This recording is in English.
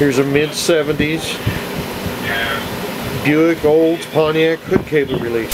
Here's a mid-70s Buick Olds Pontiac hood cable release.